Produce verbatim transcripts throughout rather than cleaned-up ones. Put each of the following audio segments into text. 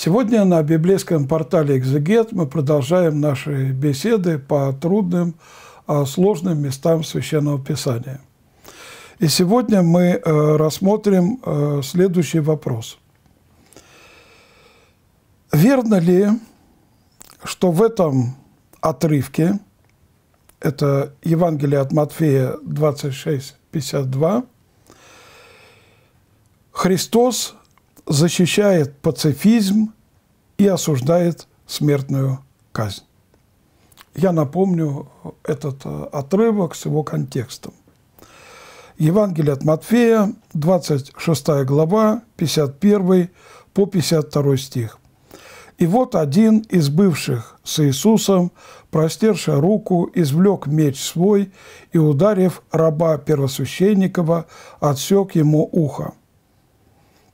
Сегодня на библейском портале «Экзегет» мы продолжаем наши беседы по трудным, сложным местам Священного Писания. И сегодня мы рассмотрим следующий вопрос. Верно ли, что в этом отрывке, это Евангелие от Матфея двадцать шесть, пятьдесят два, Христос защищает пацифизм и осуждает смертную казнь? Я напомню этот отрывок с его контекстом. Евангелие от Матфея, двадцать шестая глава, пятьдесят первый по пятьдесят второй стих. «И вот один из бывших с Иисусом, простерши руку, извлек меч свой и, ударив раба первосвященникова, отсек ему ухо.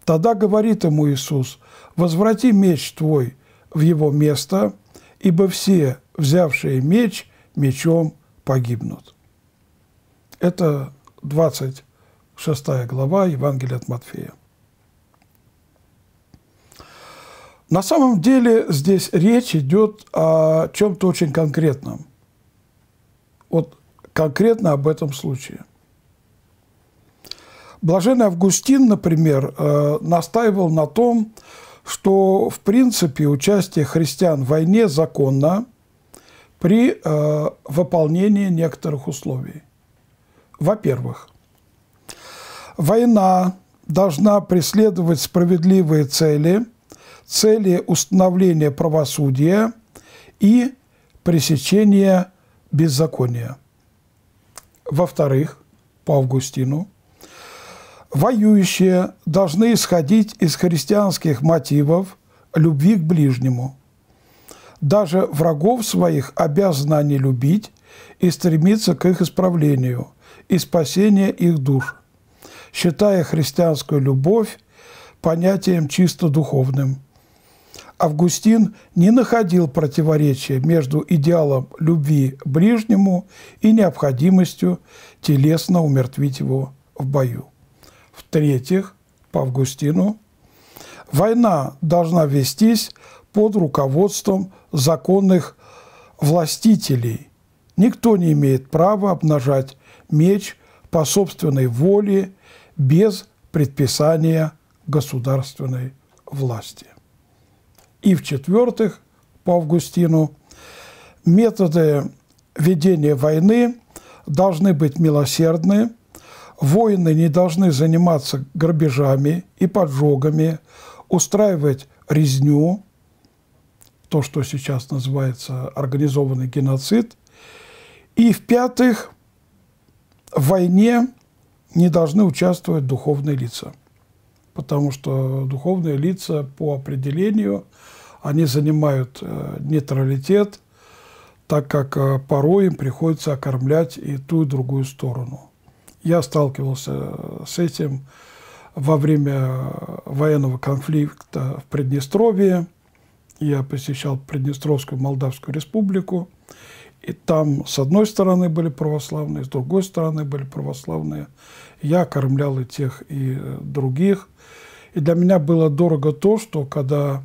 Тогда говорит ему Иисус: „Возврати меч твой в его место, ибо все, взявшие меч, мечом погибнут“». Это двадцать шестая глава Евангелия от Матфея. На самом деле здесь речь идет о чем-то очень конкретном. Вот конкретно об этом случае. Блаженный Августин, например, настаивал на том, что в принципе участие христиан в войне законно при выполнении некоторых условий. Во-первых, война должна преследовать справедливые цели, цели установления правосудия и пресечения беззакония. Во-вторых, по Августину, воюющие должны исходить из христианских мотивов любви к ближнему. Даже врагов своих обязаны они любить и стремиться к их исправлению и спасению их душ, считая христианскую любовь понятием чисто духовным. Августин не находил противоречия между идеалом любви к ближнему и необходимостью телесно умертвить его в бою. В-третьих, по Августину, война должна вестись под руководством законных властителей. Никто не имеет права обнажать меч по собственной воле без предписания государственной власти. И в-четвертых, по Августину, методы ведения войны должны быть милосердны, воины не должны заниматься грабежами и поджогами, устраивать резню, то, что сейчас называется организованный геноцид. И в-пятых, в войне не должны участвовать духовные лица, потому что духовные лица по определению, они занимают нейтралитет, так как порой им приходится окормлять и ту, и другую сторону. Я сталкивался с этим во время военного конфликта в Приднестровье. Я посещал Приднестровскую Молдавскую республику. И там с одной стороны были православные, с другой стороны были православные. Я окормлял и тех, и других. И для меня было дорого то, что когда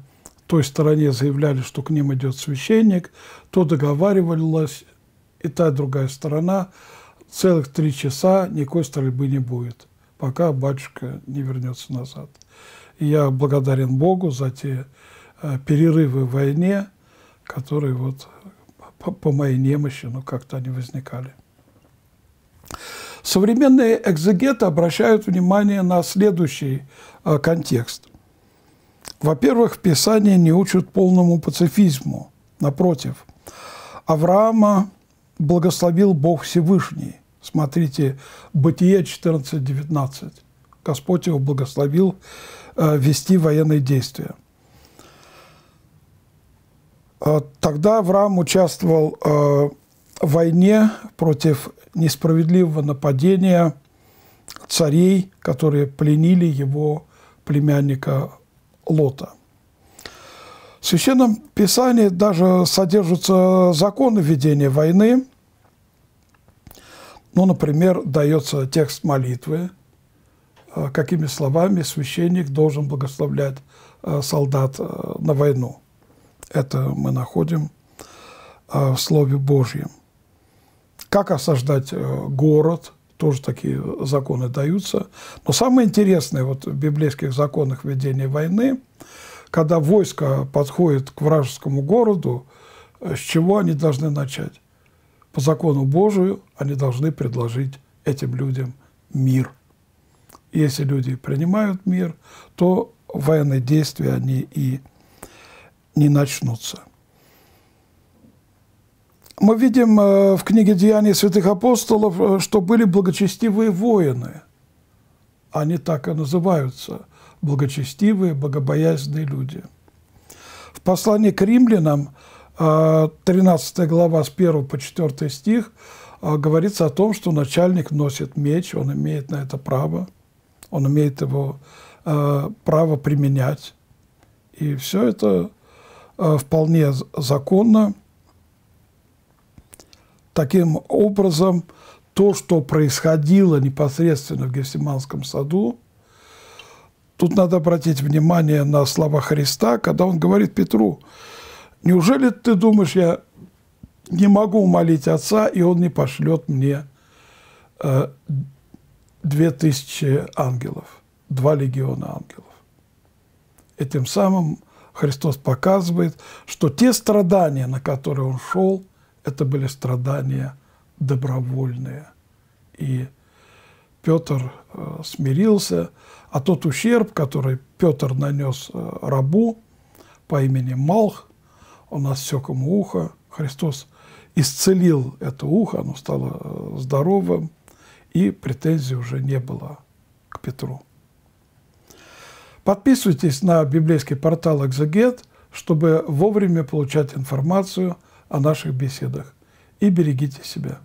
той стороне заявляли, что к ним идет священник, то договаривалась и та, и другая сторона – целых три часа никакой стрельбы не будет, пока батюшка не вернется назад. И я благодарен Богу за те э, перерывы в войне, которые вот по, по моей немощи, ну, как-то они возникали. Современные экзегеты обращают внимание на следующий э, контекст. Во-первых, Писание не учит полному пацифизму. Напротив, Авраама благословил Бог Всевышний. Смотрите, Бытие четырнадцать, девятнадцать. Господь его благословил э, вести военные действия. Э, тогда Авраам участвовал э, в войне против несправедливого нападения царей, которые пленили его племянника Лота. В Священном Писании даже содержатся законы ведения войны. Ну, например, дается текст молитвы, какими словами священник должен благословлять солдат на войну. Это мы находим в Слове Божьем. Как осаждать город, тоже такие законы даются. Но самое интересное вот, в библейских законах ведения войны, когда войско подходит к вражескому городу, с чего они должны начать? По закону Божию они должны предложить этим людям мир. Если люди принимают мир, то военные действия они и не начнутся. Мы видим в книге «Деяния святых апостолов», что были благочестивые воины. Они так и называются – благочестивые, богобоязненные люди. В послании к римлянам, тринадцатая глава, с первого по четвёртый стих, говорится о том, что начальник носит меч, он имеет на это право, он имеет его право применять. И все это вполне законно. Таким образом, то, что происходило непосредственно в Гефсиманском саду, тут надо обратить внимание на слова Христа, когда он говорит Петру: «Неужели ты думаешь, я не могу молить Отца, и Он не пошлет мне две тысячи ангелов, два легиона ангелов?» И тем самым Христос показывает, что те страдания, на которые Он шел, это были страдания добровольные. И Петр смирился, а тот ущерб, который Петр нанес рабу по имени Малх, он отсек ему ухо, Христос исцелил это ухо, оно стало здоровым, и претензий уже не было к Петру. Подписывайтесь на библейский портал «Экзегет», чтобы вовремя получать информацию о наших беседах. И берегите себя.